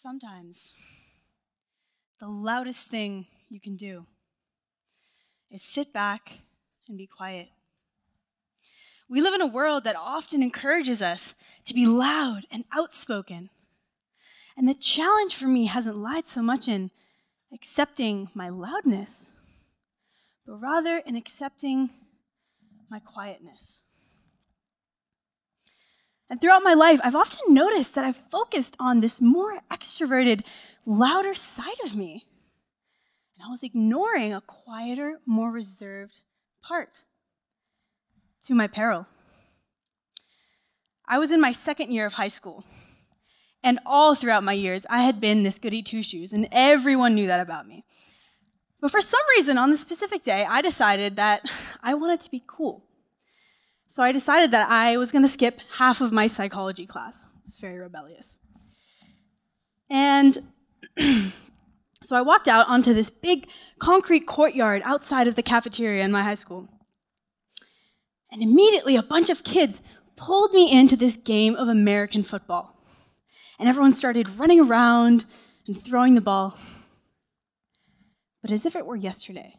sometimes the loudest thing you can do is sit back and be quiet. We live in a world that often encourages us to be loud and outspoken. And the challenge for me hasn't lied so much in accepting my loudness, but rather in accepting my quietness. And throughout my life, I've often noticed that I've focused on this more extroverted, louder side of me. And I was ignoring a quieter, more reserved part, to my peril. I was in my second year of high school, and all throughout my years, I had been this goody two-shoes, and everyone knew that about me. But for some reason, on this specific day, I decided that I wanted to be cool. So I decided that I was going to skip half of my psychology class. I was very rebellious. And so I walked out onto this big concrete courtyard outside of the cafeteria in my high school. And immediately, a bunch of kids pulled me into this game of American football. And everyone started running around and throwing the ball. But as if it were yesterday,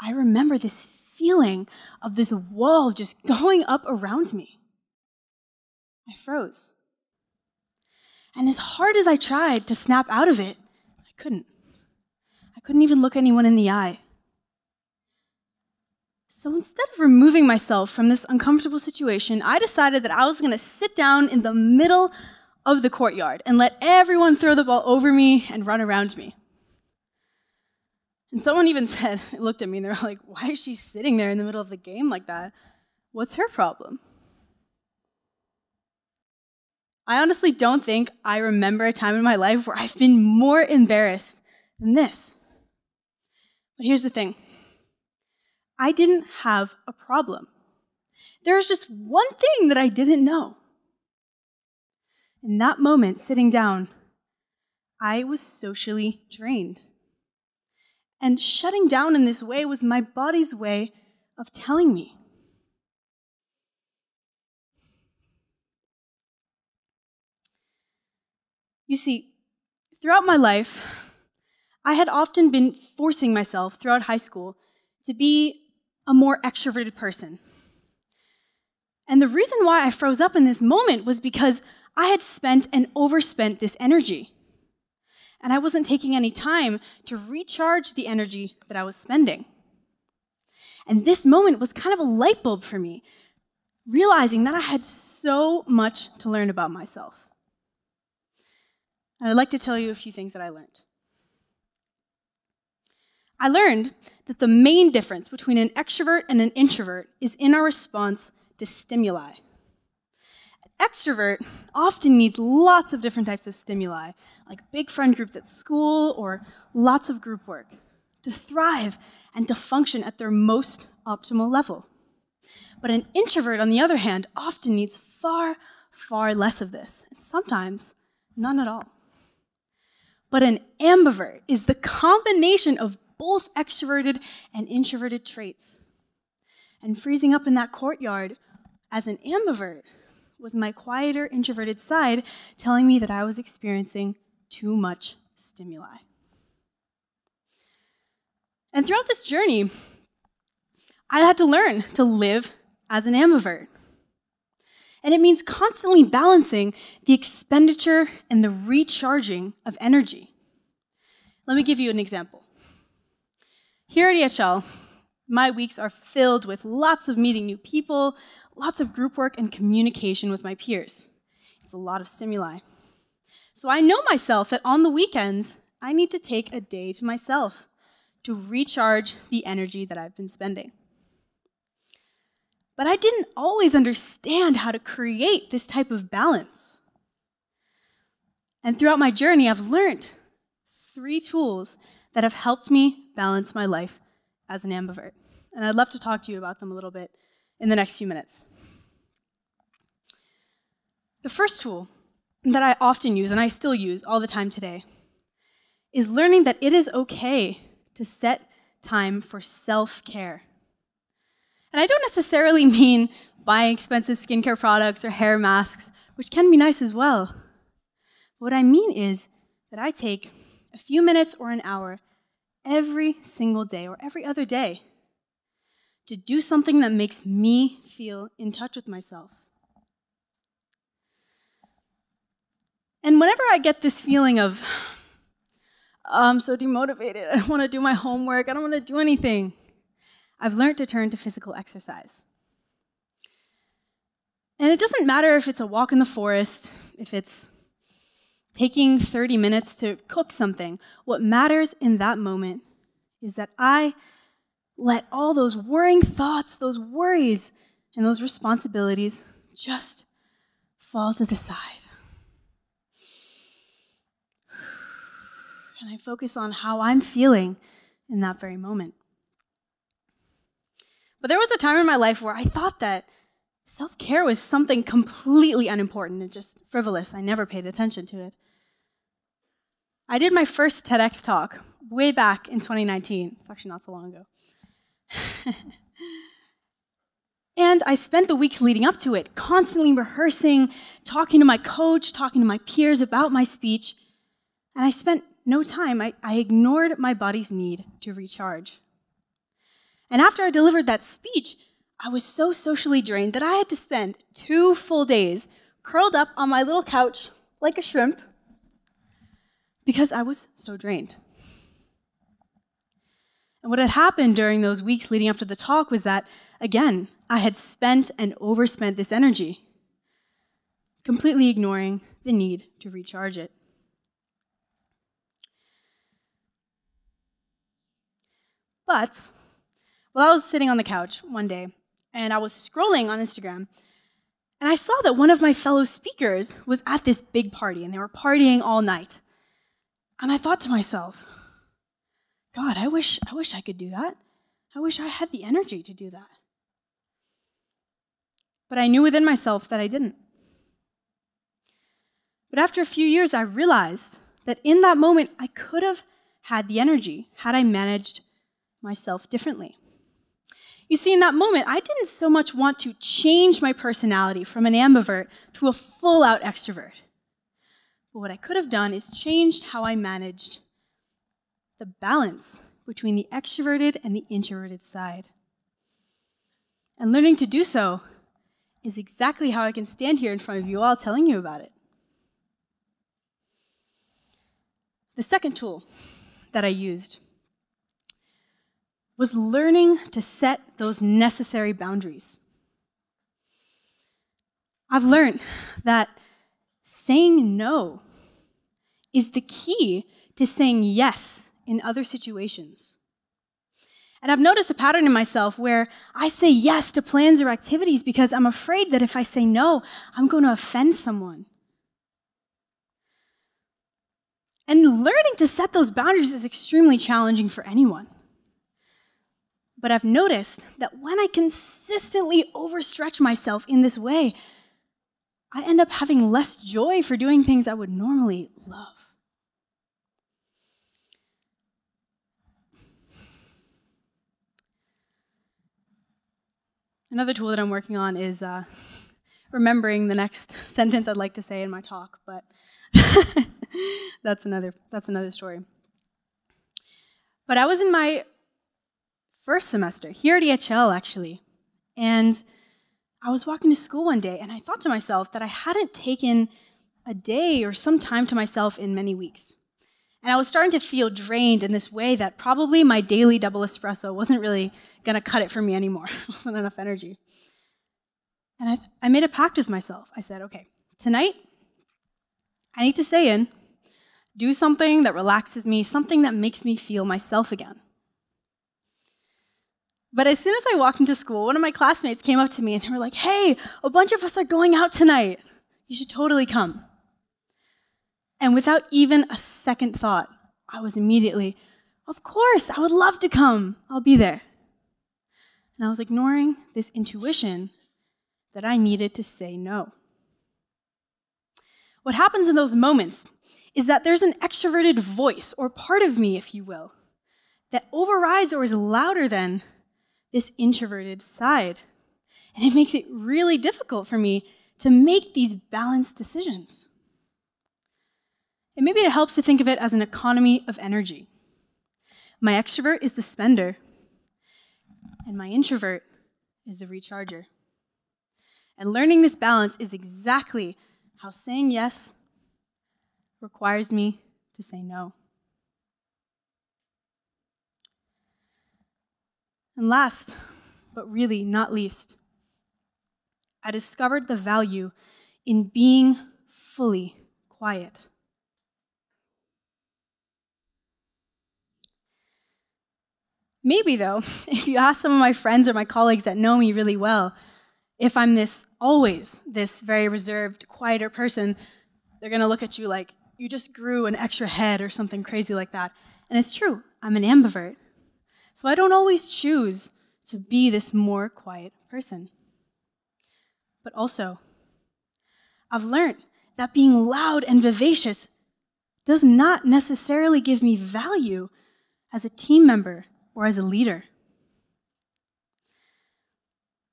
I remember this feeling of this wall just going up around me. I froze. And as hard as I tried to snap out of it, I couldn't. I couldn't even look anyone in the eye. So instead of removing myself from this uncomfortable situation, I decided that I was going to sit down in the middle of the courtyard and let everyone throw the ball over me and run around me. And someone even said, looked at me and they were like, why is she sitting there in the middle of the game like that? What's her problem? I honestly don't think I remember a time in my life where I've been more embarrassed than this. But here's the thing. I didn't have a problem. There was just one thing that I didn't know. In that moment, sitting down, I was socially drained. And shutting down in this way was my body's way of telling me. You see, throughout my life, I had often been forcing myself throughout high school to be a more extroverted person. And the reason why I froze up in this moment was because I had spent and overspent this energy. And I wasn't taking any time to recharge the energy that I was spending. And this moment was kind of a light bulb for me, realizing that I had so much to learn about myself. And I'd like to tell you a few things that I learned. I learned that the main difference between an extrovert and an introvert is in our response to stimuli. An extrovert often needs lots of different types of stimuli, like big friend groups at school or lots of group work, to thrive and to function at their most optimal level. But an introvert, on the other hand, often needs far, far less of this, and sometimes none at all. But an ambivert is the combination of both extroverted and introverted traits. And freezing up in that courtyard as an ambivert was my quieter, introverted side telling me that I was experiencing too much stimuli. And throughout this journey, I had to learn to live as an ambivert. And it means constantly balancing the expenditure and the recharging of energy. Let me give you an example. Here at EHL, my weeks are filled with lots of meeting new people, lots of group work and communication with my peers. It's a lot of stimuli. So I know myself that on the weekends, I need to take a day to myself to recharge the energy that I've been spending. But I didn't always understand how to create this type of balance. And throughout my journey, I've learned 3 tools that have helped me balance my life as an ambivert. And I'd love to talk to you about them a little bit in the next few minutes. The first tool that I often use, and I still use all the time today, is learning that it is okay to set time for self-care. And I don't necessarily mean buying expensive skincare products or hair masks, which can be nice as well. What I mean is that I take a few minutes or an hour every single day or every other day to do something that makes me feel in touch with myself. And whenever I get this feeling of, I'm so demotivated, I don't want to do my homework, I don't want to do anything, I've learned to turn to physical exercise. And it doesn't matter if it's a walk in the forest, if it's taking 30 minutes to cook something. What matters in that moment is that I let all those worrying thoughts, those worries, and those responsibilities just fall to the side. And I focus on how I'm feeling in that very moment. But there was a time in my life where I thought that self-care was something completely unimportant and just frivolous. I never paid attention to it. I did my first TEDx talk way back in 2019. It's actually not so long ago. And I spent the weeks leading up to it constantly rehearsing, talking to my coach, talking to my peers about my speech. And I spent no time. I ignored my body's need to recharge. And after I delivered that speech, I was so socially drained that I had to spend 2 full days curled up on my little couch like a shrimp because I was so drained. And what had happened during those weeks leading up to the talk was that, again, I had spent and overspent this energy, completely ignoring the need to recharge it. But, well, I was sitting on the couch one day, and I was scrolling on Instagram, and I saw that one of my fellow speakers was at this big party, and they were partying all night. And I thought to myself, God, I wish I could do that. I wish I had the energy to do that. But I knew within myself that I didn't. But after a few years, I realized that in that moment, I could have had the energy had I managed myself differently. You see, in that moment, I didn't so much want to change my personality from an ambivert to a full-out extrovert. But what I could have done is changed how I managed the balance between the extroverted and the introverted side. And learning to do so is exactly how I can stand here in front of you all telling you about it. The second tool that I used was learning to set those necessary boundaries. I've learned that saying no is the key to saying yes in other situations. And I've noticed a pattern in myself where I say yes to plans or activities because I'm afraid that if I say no, I'm going to offend someone. And learning to set those boundaries is extremely challenging for anyone. But I've noticed that when I consistently overstretch myself in this way, I end up having less joy for doing things I would normally love. Another tool that I'm working on is remembering the next sentence I'd like to say in my talk, but that's another story. But I was in my first semester, here at EHL actually, and I was walking to school one day and I thought to myself that I hadn't taken a day or some time to myself in many weeks. And I was starting to feel drained in this way that probably my daily double espresso wasn't really gonna cut it for me anymore. It wasn't enough energy. And I made a pact with myself. I said, okay, tonight I need to stay in, do something that relaxes me, something that makes me feel myself again. But as soon as I walked into school, one of my classmates came up to me and they were like, hey, a bunch of us are going out tonight. You should totally come. And without even a second thought, I was immediately, of course, I would love to come. I'll be there. And I was ignoring this intuition that I needed to say no. What happens in those moments is that there's an extroverted voice, or part of me, if you will, that overrides or is louder than this introverted side. And it makes it really difficult for me to make these balanced decisions. And maybe it helps to think of it as an economy of energy. My extrovert is the spender, and my introvert is the recharger. And learning this balance is exactly how saying yes requires me to say no. And last, but really not least, I discovered the value in being fully quiet. Maybe, though, if you ask some of my friends or my colleagues that know me really well, if I'm this very reserved, quieter person, they're going to look at you like, you just grew an extra head or something crazy like that. And it's true, I'm an ambivert. So I don't always choose to be this more quiet person. But also, I've learned that being loud and vivacious does not necessarily give me value as a team member or as a leader.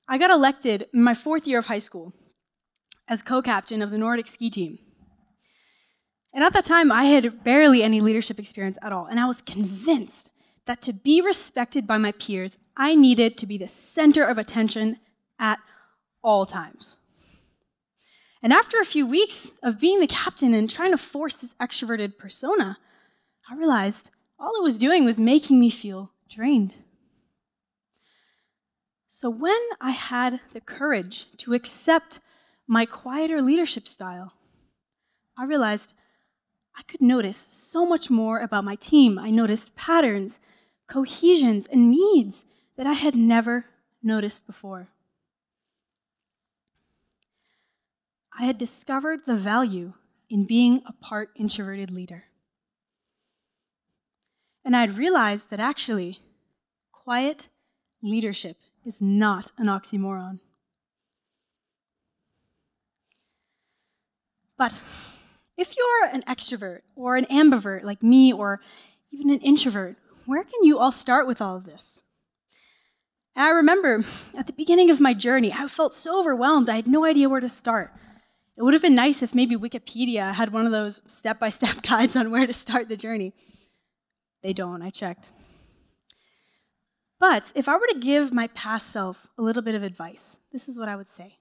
I got elected in my fourth year of high school as co-captain of the Nordic ski team. And at that time, I had barely any leadership experience at all, and I was convinced that to be respected by my peers, I needed to be the center of attention at all times. And after a few weeks of being the captain and trying to force this extroverted persona, I realized all it was doing was making me feel drained. So when I had the courage to accept my quieter leadership style, I realized I could notice so much more about my team. I noticed patterns, cohesions, and needs that I had never noticed before. I had discovered the value in being a part introverted leader. And I had realized that actually, quiet leadership is not an oxymoron. But if you're an extrovert or an ambivert like me, or even an introvert, where can you all start with all of this? And I remember at the beginning of my journey, I felt so overwhelmed, I had no idea where to start. It would have been nice if maybe Wikipedia had one of those step-by-step guides on where to start the journey. They don't, I checked. But if I were to give my past self a little bit of advice, this is what I would say.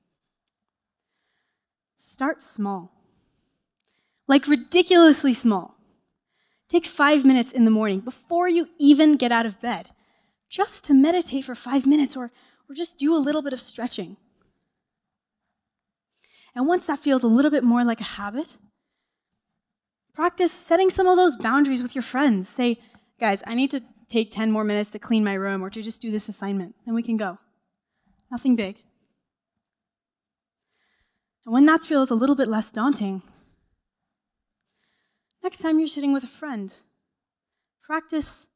Start small. Like ridiculously small. Take 5 minutes in the morning before you even get out of bed, just to meditate for 5 minutes or just do a little bit of stretching. And once that feels a little bit more like a habit, practice setting some of those boundaries with your friends. Say, guys, I need to take 10 more minutes to clean my room or to just do this assignment. Then we can go. Nothing big. And when that feels a little bit less daunting, next time you're sitting with a friend, practice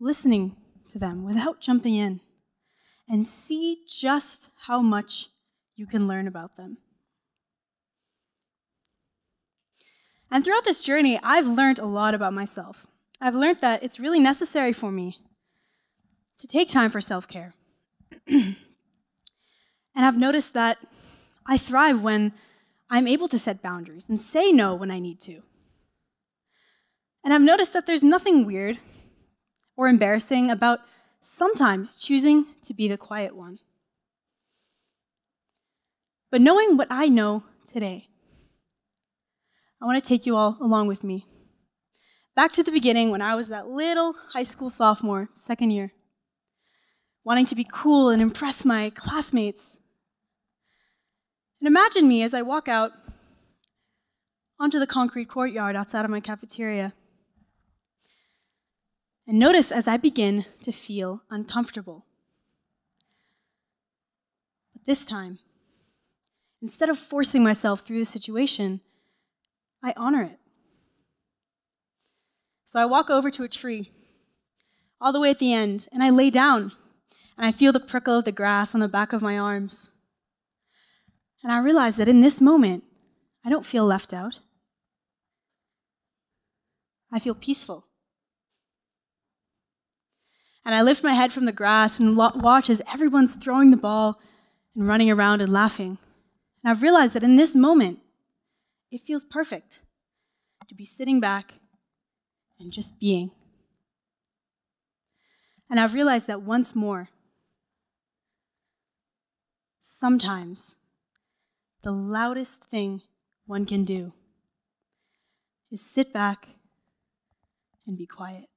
listening to them without jumping in and see just how much you can learn about them. And throughout this journey, I've learned a lot about myself. I've learned that it's really necessary for me to take time for self-care. And I've noticed that I thrive when I'm able to set boundaries and say no when I need to. And I've noticed that there's nothing weird or embarrassing about sometimes choosing to be the quiet one. But knowing what I know today, I want to take you all along with me. Back to the beginning when I was that little high school sophomore, second year, wanting to be cool and impress my classmates. And imagine me as I walk out onto the concrete courtyard outside of my cafeteria. And notice as I begin to feel uncomfortable. But this time, instead of forcing myself through the situation, I honor it. So I walk over to a tree, all the way at the end, and I lay down, and I feel the prickle of the grass on the back of my arms. And I realize that in this moment, I don't feel left out. I feel peaceful. And I lift my head from the grass and watch as everyone's throwing the ball and running around and laughing. And I've realized that in this moment, it feels perfect. to be sitting back and just being. And I've realized that once more, sometimes the loudest thing one can do is sit back and be quiet.